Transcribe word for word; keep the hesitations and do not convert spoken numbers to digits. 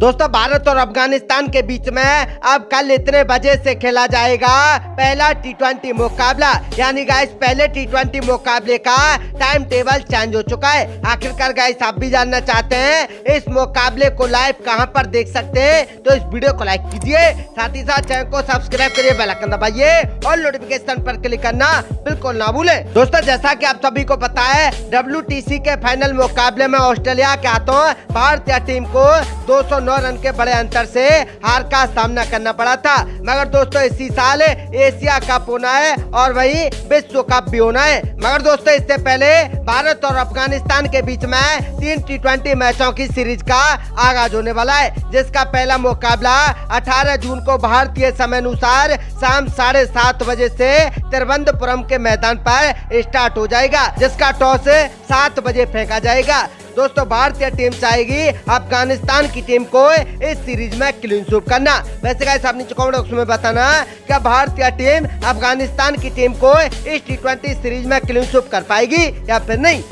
दोस्तों भारत और अफगानिस्तान के बीच में अब कल इतने बजे से खेला जाएगा पहला टी ट्वेंटी मुकाबला। यानी गाइस पहले टी ट्वेंटी मुकाबले का टाइम टेबल चेंज हो चुका है। आखिरकार गाइस आप भी जानना चाहते हैं इस मुकाबले को लाइव कहां पर देख सकते हैं, तो इस वीडियो को लाइक कीजिए, साथ ही साथ चैनल को सब्सक्राइब करिए, बेल आइकन दबाइए और नोटिफिकेशन पर क्लिक करना बिल्कुल ना भूले। दोस्तों जैसा की आप सभी को पता है डब्ल्यू टी सी के फाइनल मुकाबले में ऑस्ट्रेलिया के हाथों भारतीय टीम को दो सौ नौ रन के बड़े अंतर से हार का सामना करना पड़ा था। मगर दोस्तों इसी साल एशिया कप होना है और वही विश्व कप भी होना है। मगर दोस्तों इससे पहले भारत और अफगानिस्तान के बीच में तीन टी ट्वेंटी मैचों की सीरीज का आगाज होने वाला है, जिसका पहला मुकाबला अठारह जून को भारतीय समय अनुसार शाम साढ़े सात बजे से तिरुवनंतपुरम के मैदान पर स्टार्ट हो जाएगा, जिसका टॉस सात बजे फेंका जाएगा। दोस्तों भारतीय टीम चाहेगी अफगानिस्तान की टीम को इस सीरीज में क्लीन स्वीप करना। वैसे गाइस आप नीचे कमेंट बॉक्स में बताना क्या भारतीय टीम अफगानिस्तान की टीम को इस टी ट्वेंटी सीरीज में क्लीन स्वीप कर पाएगी या फिर नहीं।